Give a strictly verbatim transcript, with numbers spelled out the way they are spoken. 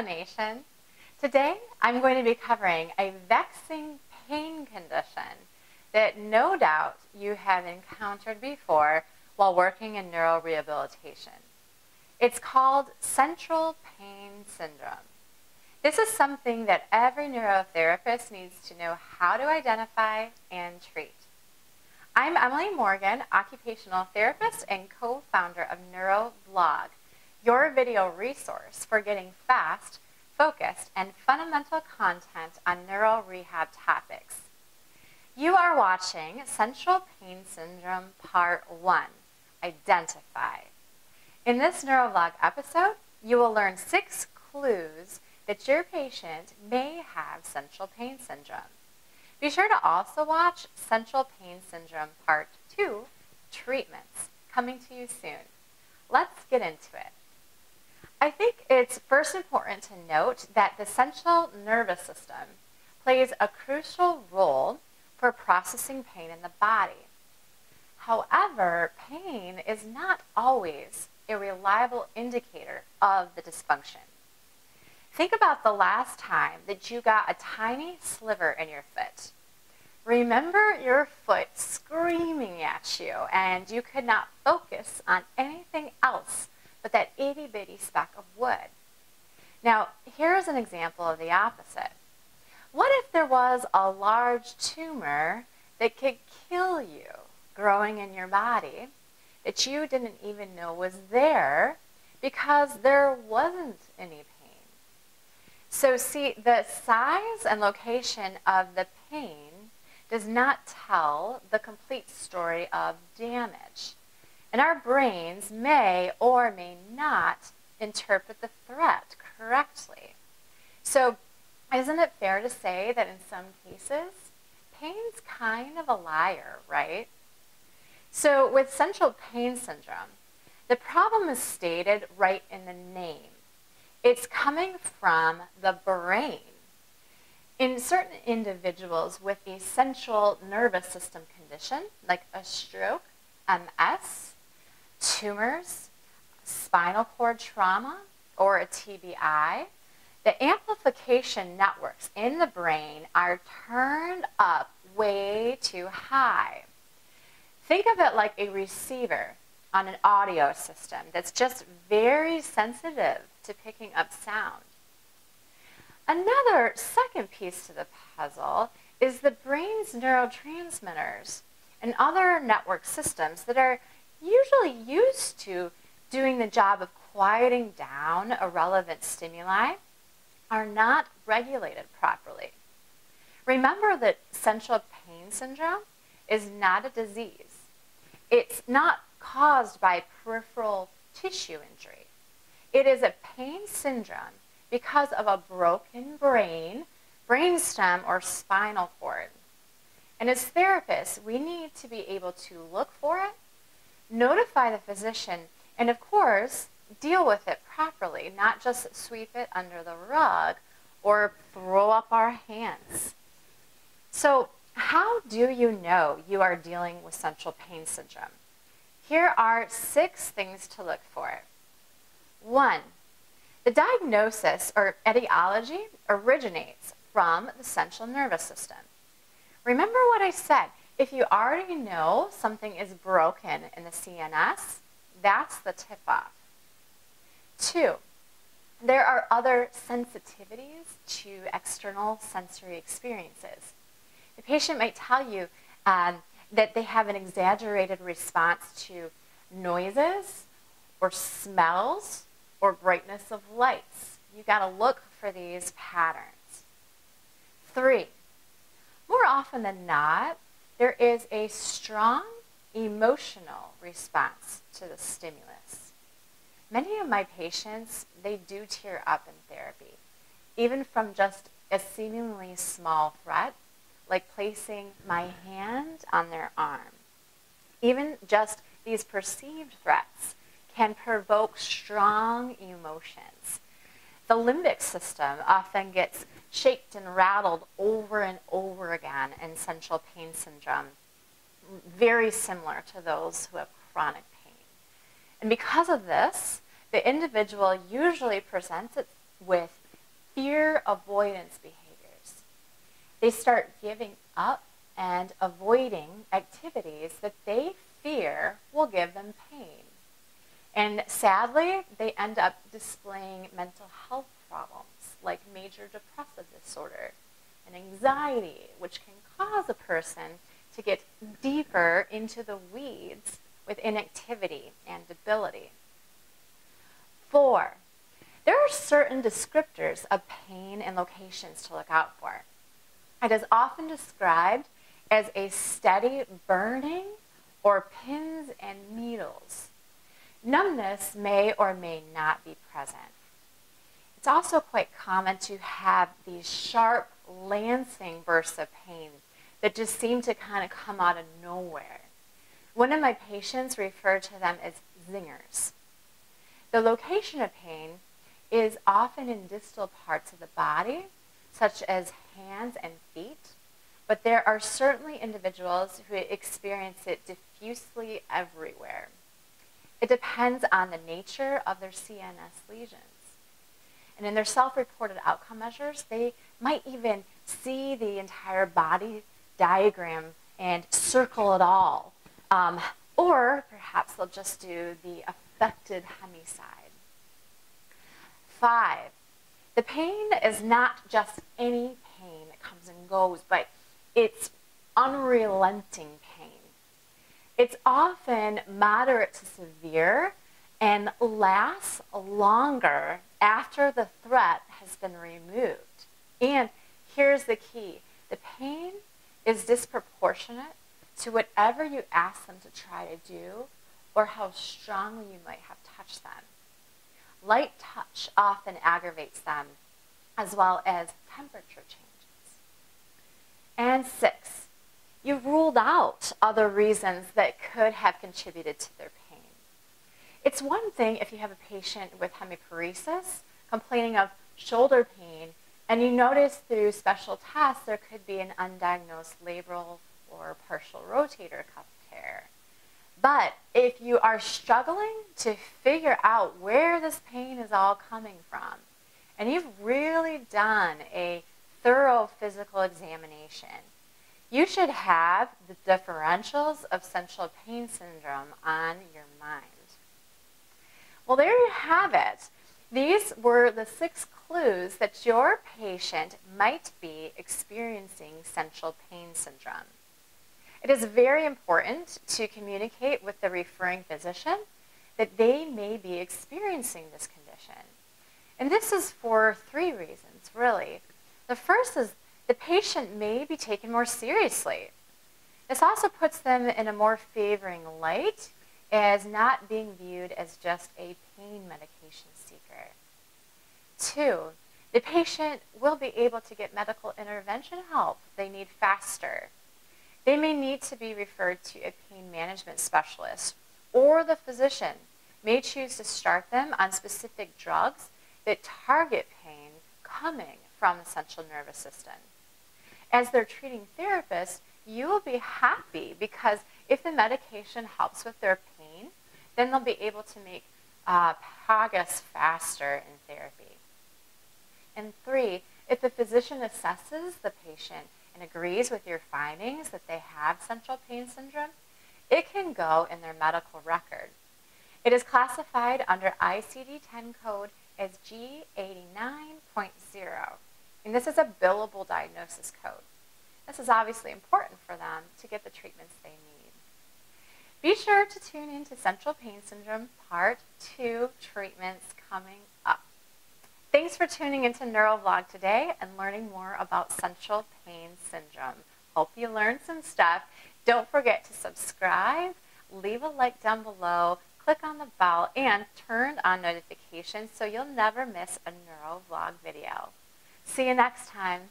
NeuroNation. Today I'm going to be covering a vexing pain condition that no doubt you have encountered before while working in neurorehabilitation. It's called Central Pain Syndrome. This is something that every neurotherapist needs to know how to identify and treat. I'm Emily Morgan, occupational therapist and co-founder of NeuroVlog, your video resource for getting fast, focused, and fundamental content on neurorehab topics. You are watching Central Pain Syndrome Part one, Identify. In this NeuroVlog episode, you will learn six clues that your patient may have Central Pain Syndrome. Be sure to also watch Central Pain Syndrome Part two, Treatments, coming to you soon. Let's get into it. I think it's first important to note that the central nervous system plays a crucial role for processing pain in the body. However, pain is not always a reliable indicator of the dysfunction. Think about the last time that you got a tiny sliver in your foot. Remember your foot screaming at you and you could not focus on anything else but that itty bitty speck of wood. Now, here's an example of the opposite. What if there was a large tumor that could kill you growing in your body that you didn't even know was there because there wasn't any pain? So see, the size and location of the pain does not tell the complete story of damage. And our brains may or may not interpret the threat correctly. So isn't it fair to say that in some cases, pain's kind of a liar, right? So with Central Pain Syndrome, the problem is stated right in the name. It's coming from the brain. In certain individuals with a central nervous system condition, like a stroke, M S, tumors, spinal cord trauma, or a T B I, the amplification networks in the brain are turned up way too high. Think of it like a receiver on an audio system that's just very sensitive to picking up sound. Another second piece to the puzzle is the brain's neurotransmitters and other network systems that are usually used to doing the job of quieting down irrelevant stimuli are not regulated properly. Remember that Central Pain Syndrome is not a disease. It's not caused by peripheral tissue injury. It is a pain syndrome because of a broken brain, brainstem, or spinal cord. And as therapists, we need to be able to look for it, notify the physician, and of course, deal with it properly, not just sweep it under the rug or throw up our hands. So how do you know you are dealing with Central Pain Syndrome? Here are six things to look for. One, the diagnosis or etiology originates from the central nervous system. Remember what I said, if you already know something is broken in the C N S, that's the tip-off. Two, there are other sensitivities to external sensory experiences. The patient might tell you um, that they have an exaggerated response to noises or smells, or brightness of lights. You gotta look for these patterns. Three, more often than not, there is a strong emotional response to the stimulus. Many of my patients, they do tear up in therapy, even from just a seemingly small threat, like placing my hand on their arm. Even just these perceived threats can provoke strong emotions. The limbic system often gets shaked and rattled over and over again in Central Pain Syndrome, very similar to those who have chronic pain. And because of this, the individual usually presents it with fear avoidance behaviors. They start giving up and avoiding activities that they fear will give them pain. And sadly, they end up displaying mental health problems like major depressive disorder and anxiety, which can cause a person to get deeper into the weeds with inactivity and debility. Four, there are certain descriptors of pain and locations to look out for. It is often described as a steady burning or pins and needles. Numbness may or may not be present. It's also quite common to have these sharp, lancing bursts of pain that just seem to kind of come out of nowhere. One of my patients referred to them as zingers. The location of pain is often in distal parts of the body, such as hands and feet, but there are certainly individuals who experience it diffusely everywhere. It depends on the nature of their C N S lesions. And in their self-reported outcome measures, they might even see the entire body diagram and circle it all. Um, or perhaps they'll just do the affected hemi-side. Five, the pain is not just any pain that comes and goes, but it's unrelenting pain. It's often moderate to severe and lasts longer after the threat has been removed. And here's the key. The pain is disproportionate to whatever you ask them to try to do or how strongly you might have touched them. Light touch often aggravates them, as well as temperature changes. And six, you've ruled out other reasons that could have contributed to their pain. It's one thing if you have a patient with hemiparesis complaining of shoulder pain, and you notice through special tests there could be an undiagnosed labral or partial rotator cuff tear. But if you are struggling to figure out where this pain is all coming from, and you've really done a thorough physical examination, you should have the differentials of central pain syndrome on your mind. Well, there you have it. These were the six clues that your patient might be experiencing central pain syndrome. It is very important to communicate with the referring physician that they may be experiencing this condition. And this is for three reasons, really. The first is the patient may be taken more seriously. This also puts them in a more favoring light as not being viewed as just a pain medication seeker. Two, the patient will be able to get medical intervention help they need faster. They may need to be referred to a pain management specialist, or the physician may choose to start them on specific drugs that target pain coming from the central nervous system. As their treating therapist, you will be happy because if the medication helps with their pain, then they'll be able to make uh, progress faster in therapy. And three, if the physician assesses the patient and agrees with your findings that they have central pain syndrome, it can go in their medical record. It is classified under I C D ten code as G eighty-nine point zero, and this is a billable diagnosis code. This is obviously important for them to get the treatments they need. Be sure to tune in to Central Pain Syndrome Part two treatments coming up. Thanks for tuning into NeuroVlog today and learning more about central pain syndrome. Hope you learned some stuff. Don't forget to subscribe, leave a like down below, click on the bell, and turn on notifications so you'll never miss a NeuroVlog video. See you next time.